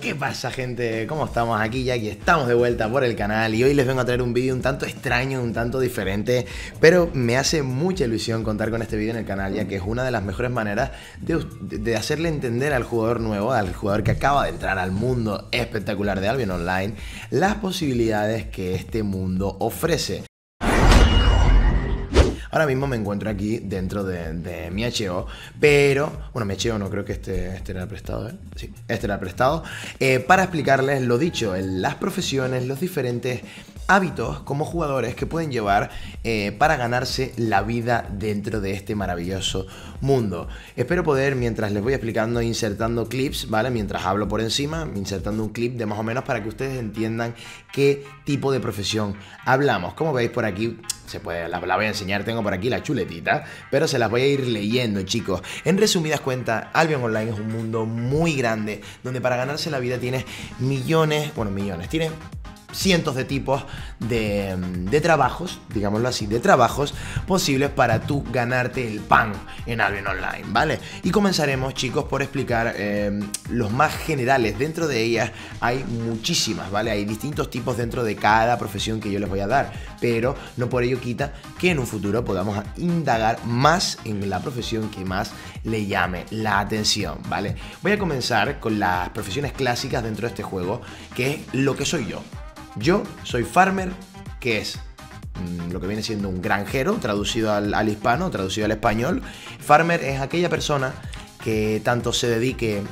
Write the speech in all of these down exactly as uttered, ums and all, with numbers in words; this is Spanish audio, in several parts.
¿Qué pasa, gente? ¿Cómo estamos? Aquí Yaki, estamos de vuelta por el canal y hoy les vengo a traer un vídeo un tanto extraño, un tanto diferente, pero me hace mucha ilusión contar con este vídeo en el canal, ya que es una de las mejores maneras de, de hacerle entender al jugador nuevo, al jugador que acaba de entrar al mundo espectacular de Albion Online, las posibilidades que este mundo ofrece. Ahora mismo me encuentro aquí dentro de, de mi H O, pero, bueno, mi H O no, creo que este, este era prestado, ¿eh? Sí, este era prestado, eh, para explicarles lo dicho, las profesiones, los diferentes hábitos como jugadores que pueden llevar eh, para ganarse la vida dentro de este maravilloso mundo. Espero poder, mientras les voy explicando, insertando clips, ¿vale? Mientras hablo por encima, insertando un clip de más o menos para que ustedes entiendan qué tipo de profesión hablamos. Como veis por aquí, se puede, la, la voy a enseñar, tengo por aquí la chuletita, pero se las voy a ir leyendo, chicos. En resumidas cuentas, Albion Online es un mundo muy grande, donde para ganarse la vida tienes millones, bueno, millones, tienes cientos de tipos de, de trabajos, digámoslo así, de trabajos posibles para tú ganarte el pan en Albion Online, ¿vale? Y comenzaremos, chicos, por explicar eh, los más generales. Dentro de ellas hay muchísimas, ¿vale? Hay distintos tipos dentro de cada profesión que yo les voy a dar, pero no por ello quita que en un futuro podamos indagar más en la profesión que más le llame la atención, ¿vale? Voy a comenzar con las profesiones clásicas dentro de este juego, que es lo que soy yo. Yo soy farmer, que es mmm, lo que viene siendo un granjero, traducido al, al hispano, traducido al español. Farmer es aquella persona que tanto se dedique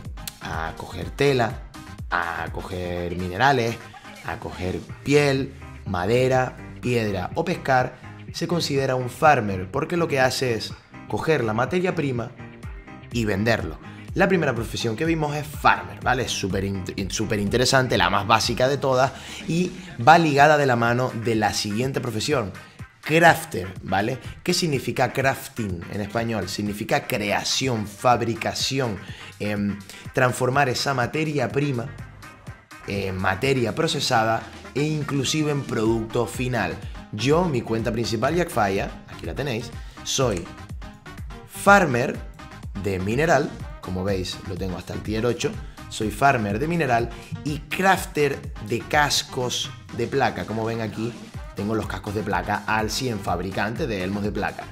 a coger tela, a coger minerales, a coger piel, madera, piedra o pescar, se considera un farmer, porque lo que hace es coger la materia prima y venderlo. La primera profesión que vimos es farmer, ¿vale? Es súper súper interesante, la más básica de todas y va ligada de la mano de la siguiente profesión, crafter, ¿vale? ¿Qué significa crafting en español? Significa creación, fabricación, eh, transformar esa materia prima en materia procesada e inclusive en producto final. Yo, mi cuenta principal, Jackfaya, aquí la tenéis, soy farmer de mineral. Como veis, lo tengo hasta el tier ocho. Soy farmer de mineral y crafter de cascos de placa. Como ven aquí, tengo los cascos de placa al cien, fabricante de elmos de placa.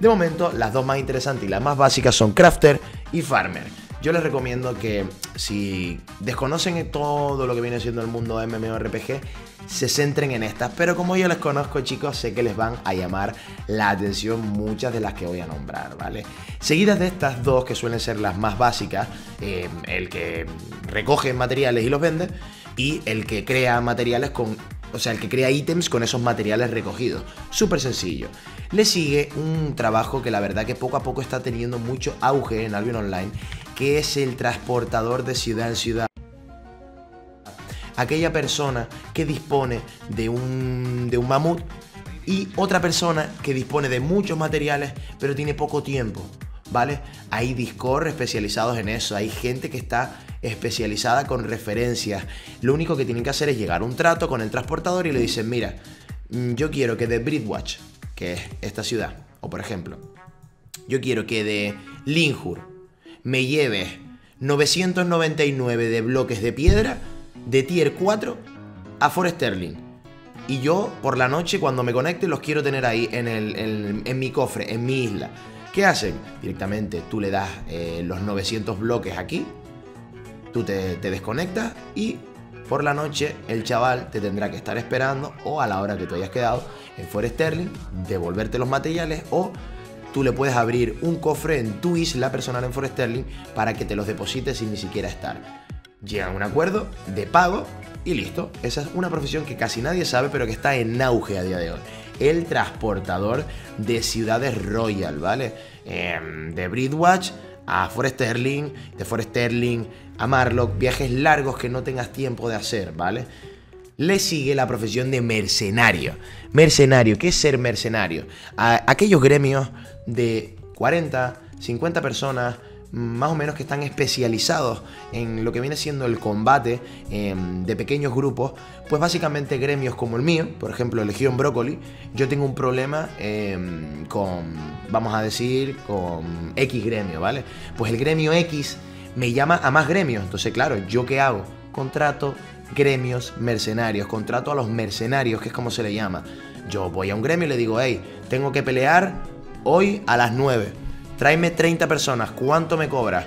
De momento, las dos más interesantes y las más básicas son crafter y farmer. Yo les recomiendo que si desconocen todo lo que viene siendo el mundo de MMORPG, se centren en estas. Pero como yo les conozco, chicos, sé que les van a llamar la atención muchas de las que voy a nombrar, ¿vale? Seguidas de estas dos, que suelen ser las más básicas, eh, el que recoge materiales y los vende, y el que crea materiales con... O sea, el que crea ítems con esos materiales recogidos. Súper sencillo. Le sigue un trabajo que la verdad que poco a poco está teniendo mucho auge en Albion Online, que es el transportador de ciudad en ciudad. Aquella persona que dispone de un, de un mamut y otra persona que dispone de muchos materiales pero tiene poco tiempo, ¿vale? Hay Discord especializados en eso, hay gente que está especializada con referencias. Lo único que tienen que hacer es llegar a un trato con el transportador y le dicen, mira, yo quiero que de Bridgewatch, que es esta ciudad, o por ejemplo, yo quiero que de Linhur me lleves novecientos noventa y nueve de bloques de piedra de tier cuatro a Forest Sterling. Y yo, por la noche, cuando me conecte, los quiero tener ahí en, el, en, en mi cofre, en mi isla. ¿Qué hacen? Directamente tú le das eh, los novecientos bloques aquí, tú te, te desconectas y por la noche el chaval te tendrá que estar esperando o a la hora que tú hayas quedado en Fort Sterling, devolverte los materiales o tú le puedes abrir un cofre en tu isla personal en Fort Sterling para que te los deposites sin ni siquiera estar. Llegan a un acuerdo de pago y listo. Esa es una profesión que casi nadie sabe, pero que está en auge a día de hoy. El transportador de ciudades royal, ¿vale? Eh, de Bridgewatch a Fort Sterling, de Fort Sterling a Marlock, viajes largos que no tengas tiempo de hacer, ¿vale? Le sigue la profesión de mercenario. Mercenario, ¿qué es ser mercenario? A aquellos gremios de cuarenta, cincuenta personas, más o menos, que están especializados en lo que viene siendo el combate eh, de pequeños grupos, pues básicamente gremios como el mío, por ejemplo Legión Broccoli. Yo tengo un problema eh, con, vamos a decir, con X gremio, ¿vale? Pues el gremio X me llama a más gremios. Entonces, claro, ¿yo qué hago? Contrato gremios mercenarios, contrato a los mercenarios, que es como se le llama. Yo voy a un gremio y le digo, hey, tengo que pelear hoy a las nueve. Tráeme treinta personas, ¿cuánto me cobras?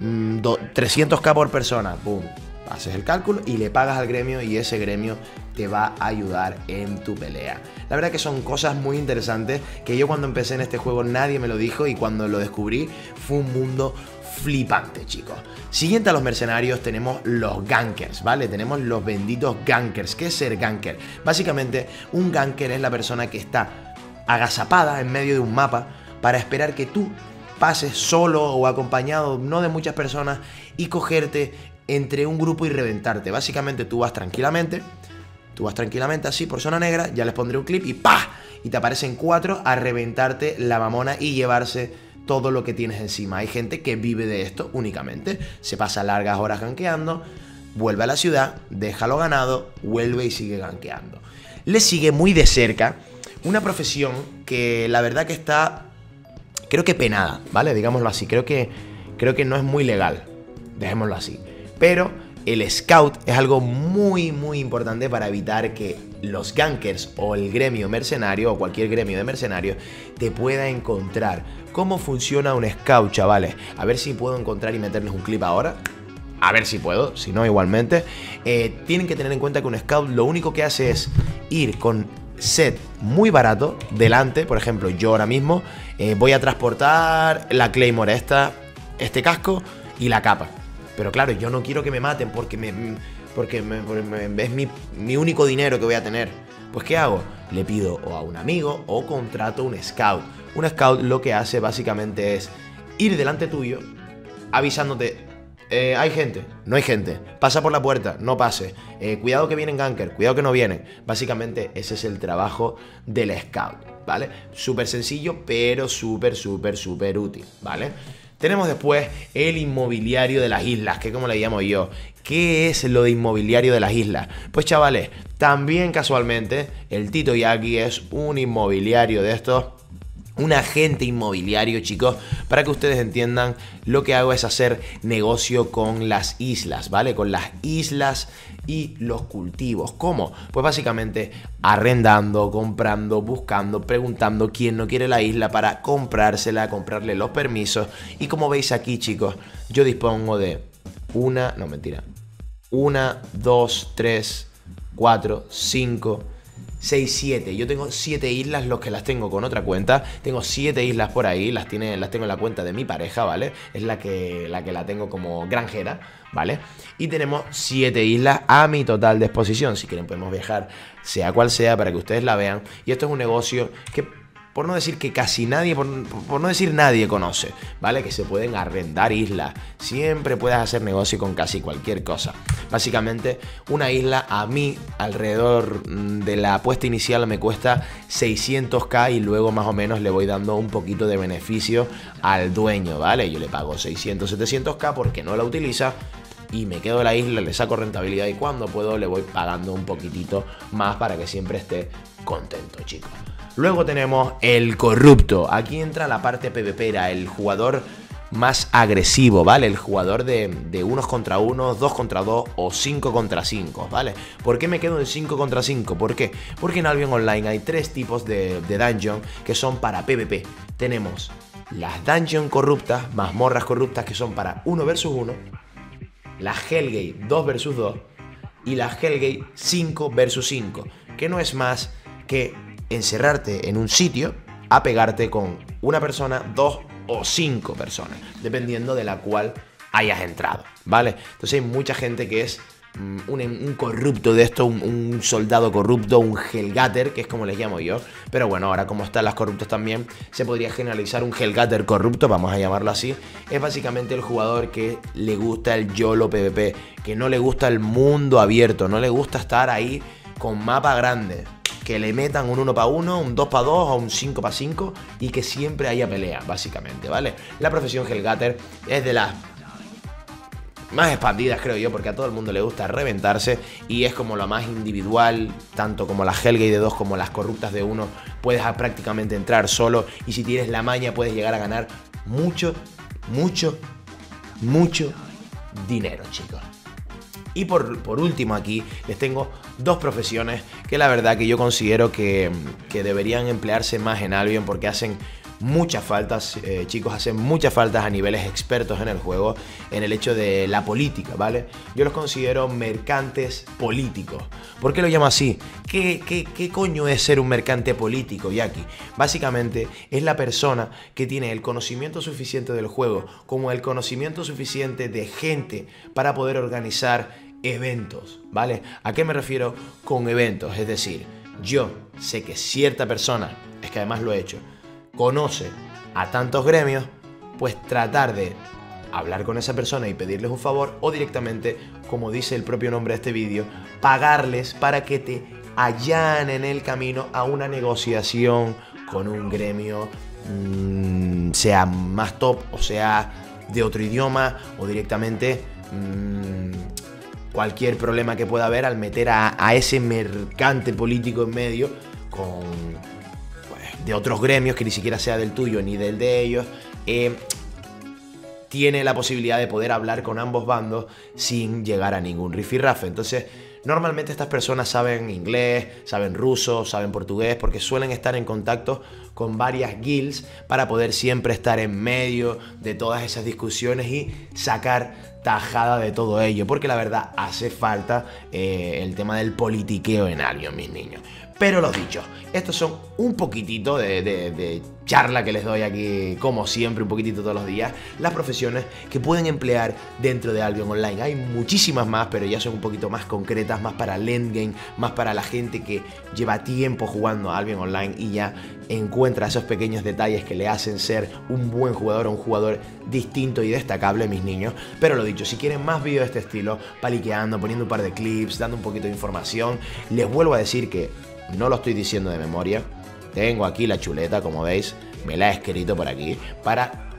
Mm, trescientos k por persona. Boom. Haces el cálculo y le pagas al gremio y ese gremio te va a ayudar en tu pelea. La verdad que son cosas muy interesantes que yo cuando empecé en este juego nadie me lo dijo y cuando lo descubrí fue un mundo flipante, chicos. Siguiente a los mercenarios tenemos los gankers, ¿vale? Tenemos los benditos gankers. ¿Qué es ser ganker? Básicamente un ganker es la persona que está agazapada en medio de un mapa para esperar que tú pases solo o acompañado, no de muchas personas, y cogerte entre un grupo y reventarte. Básicamente tú vas tranquilamente, tú vas tranquilamente así por zona negra, ya les pondré un clip y ¡pah! Y te aparecen cuatro a reventarte la mamona y llevarse todo lo que tienes encima. Hay gente que vive de esto únicamente, se pasa largas horas gankeando, vuelve a la ciudad, déjalo ganado, vuelve y sigue gankeando. Le sigue muy de cerca una profesión que la verdad que está, creo que penada, ¿vale? Digámoslo así, creo que, creo que no es muy legal, dejémoslo así. Pero el scout es algo muy muy importante para evitar que los gankers o el gremio mercenario o cualquier gremio de mercenarios te pueda encontrar. ¿Cómo funciona un scout, chavales? A ver si puedo encontrar y meterles un clip ahora. A ver si puedo, si no igualmente. Eh, tienen que tener en cuenta que un scout lo único que hace es ir con set muy barato delante. Por ejemplo, yo ahora mismo eh, voy a transportar la Claymore esta, este casco y la capa. Pero claro, yo no quiero que me maten porque, me, porque me, me, es mi, mi único dinero que voy a tener. Pues ¿qué hago? Le pido o a un amigo o contrato un scout. Un scout lo que hace básicamente es ir delante tuyo avisándote, eh, hay gente, no hay gente, pasa por la puerta, no pase, eh, cuidado que vienen ganker, cuidado que no vienen. Básicamente ese es el trabajo del scout, ¿vale? Súper sencillo, pero súper, súper, súper útil, ¿vale? Tenemos después el inmobiliario de las islas, que como le llamo yo. ¿Qué es lo de inmobiliario de las islas? Pues chavales, también casualmente el Tito Yaki es un inmobiliario de estos, un agente inmobiliario, chicos. Para que ustedes entiendan, lo que hago es hacer negocio con las islas, ¿vale? Con las islas y los cultivos. ¿Cómo? Pues básicamente arrendando, comprando, buscando, preguntando quién no quiere la isla para comprársela, comprarle los permisos. Y como veis aquí, chicos, yo dispongo de una, no mentira, una, dos, tres, cuatro, cinco, seis, siete. Yo tengo siete islas, los que las tengo con otra cuenta. Tengo siete islas por ahí, las, tiene, las tengo en la cuenta de mi pareja, ¿vale? Es la que, la que la tengo como granjera, ¿vale? Y tenemos siete islas a mi total disposición. Si quieren podemos viajar, sea cual sea, para que ustedes la vean. Y esto es un negocio que, por no decir que casi nadie, por, por no decir nadie conoce, ¿vale? Que se pueden arrendar islas. Siempre puedes hacer negocio con casi cualquier cosa. Básicamente, una isla a mí, alrededor de la apuesta inicial, me cuesta seiscientos k y luego más o menos le voy dando un poquito de beneficio al dueño, ¿vale? Yo le pago seiscientos, setecientos k porque no la utiliza y me quedo en la isla, le saco rentabilidad y cuando puedo le voy pagando un poquitito más para que siempre esté contento, chicos. Luego tenemos el corrupto. Aquí entra la parte pvpera, el jugador más agresivo, ¿vale? El jugador de, de unos contra unos, dos contra dos o cinco contra cinco, ¿vale? ¿Por qué me quedo en cinco contra cinco? ¿Por qué? Porque en Albion Online hay tres tipos de, de dungeon que son para pvp. Tenemos las dungeon corruptas, mazmorras corruptas, que son para uno versus uno, las Hellgate dos versus dos y las Hellgate cinco versus cinco, que no es más que encerrarte en un sitio a pegarte con una persona, dos o cinco personas, dependiendo de la cual hayas entrado, ¿vale? Entonces hay mucha gente que es mm, un, un corrupto de esto, un, un soldado corrupto, un Hellgater, que es como les llamo yo. Pero bueno, ahora como están las corruptas también, se podría generalizar un Hellgater corrupto, vamos a llamarlo así. Es básicamente el jugador que le gusta el YOLO PvP, que no le gusta el mundo abierto, no le gusta estar ahí con mapa grande, que le metan un uno para uno, un dos para dos o un cinco para cinco y que siempre haya pelea, básicamente, ¿vale? La profesión Hellgater es de las más expandidas, creo yo, porque a todo el mundo le gusta reventarse y es como lo más individual, tanto como las Hellgate de dos como las corruptas de uno, puedes prácticamente entrar solo y si tienes la maña puedes llegar a ganar mucho, mucho, mucho dinero, chicos. Y por, por último aquí les tengo dos profesiones que la verdad que yo considero que, que deberían emplearse más en Albion porque hacen muchas faltas, eh, chicos, hacen muchas faltas a niveles expertos en el juego, en el hecho de la política, ¿vale? Yo los considero mercantes políticos. ¿Por qué lo llamo así? ¿Qué, qué, qué coño es ser un mercante político, Yaki? Básicamente es la persona que tiene el conocimiento suficiente del juego, como el conocimiento suficiente de gente para poder organizar eventos, ¿vale? ¿A qué me refiero con eventos? Es decir, yo sé que cierta persona, es que además lo he hecho, conoce a tantos gremios, pues tratar de hablar con esa persona y pedirles un favor o directamente, como dice el propio nombre de este vídeo, pagarles para que te allanen el camino a una negociación con un gremio, mmm, sea más top o sea de otro idioma o directamente mmm, cualquier problema que pueda haber al meter a, a ese mercante político en medio con... de otros gremios que ni siquiera sea del tuyo ni del de ellos, eh, tiene la posibilidad de poder hablar con ambos bandos sin llegar a ningún rifirrafe. Entonces, normalmente estas personas saben inglés, saben ruso, saben portugués, porque suelen estar en contacto con varias guilds para poder siempre estar en medio de todas esas discusiones y sacar tajada de todo ello, porque la verdad hace falta eh, el tema del politiqueo en Albion, mis niños. Pero lo dicho, estos son un poquitito de, de, de charla que les doy aquí, como siempre, un poquitito todos los días, las profesiones que pueden emplear dentro de Albion Online. Hay muchísimas más, pero ya son un poquito más concretas, más para el endgame, más para la gente que lleva tiempo jugando a Albion Online y ya encuentra esos pequeños detalles que le hacen ser un buen jugador o un jugador distinto y destacable, mis niños. Pero lo dicho, si quieren más vídeos de este estilo, paliqueando, poniendo un par de clips, dando un poquito de información, les vuelvo a decir que... no lo estoy diciendo de memoria. Tengo aquí la chuleta, como veis. Me la he escrito por aquí. Para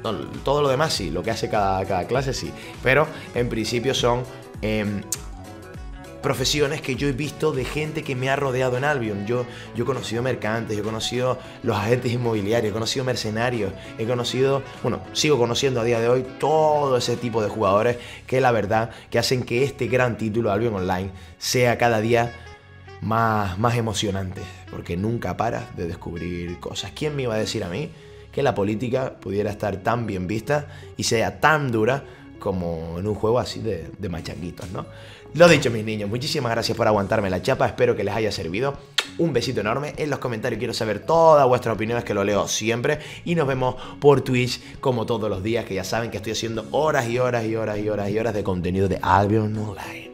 todo lo demás sí, lo que hace cada, cada clase sí. Pero en principio son eh, profesiones que yo he visto de gente que me ha rodeado en Albion. Yo, yo he conocido mercantes, yo he conocido los agentes inmobiliarios, he conocido mercenarios, he conocido... bueno, sigo conociendo a día de hoy todo ese tipo de jugadores que la verdad que hacen que este gran título Albion Online sea cada día Más, más emocionante, porque nunca paras de descubrir cosas. ¿Quién me iba a decir a mí que la política pudiera estar tan bien vista y sea tan dura como en un juego así de, de machaquitos, ¿no? Lo dicho, mis niños, muchísimas gracias por aguantarme la chapa, espero que les haya servido. Un besito enorme, en los comentarios quiero saber todas vuestras opiniones, que lo leo siempre, y nos vemos por Twitch como todos los días, que ya saben que estoy haciendo horas y horas y horas y horas y horas de contenido de Albion Online.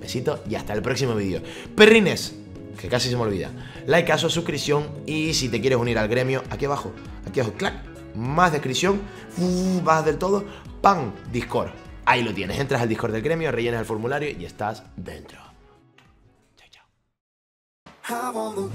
Besito y hasta el próximo vídeo. Perrines, que casi se me olvida. Like, caso, suscripción y si te quieres unir al gremio, aquí abajo, aquí abajo, clac, más descripción, uh, vas del todo, pan, Discord. Ahí lo tienes, entras al Discord del gremio, rellenas el formulario y estás dentro. Chao, chao.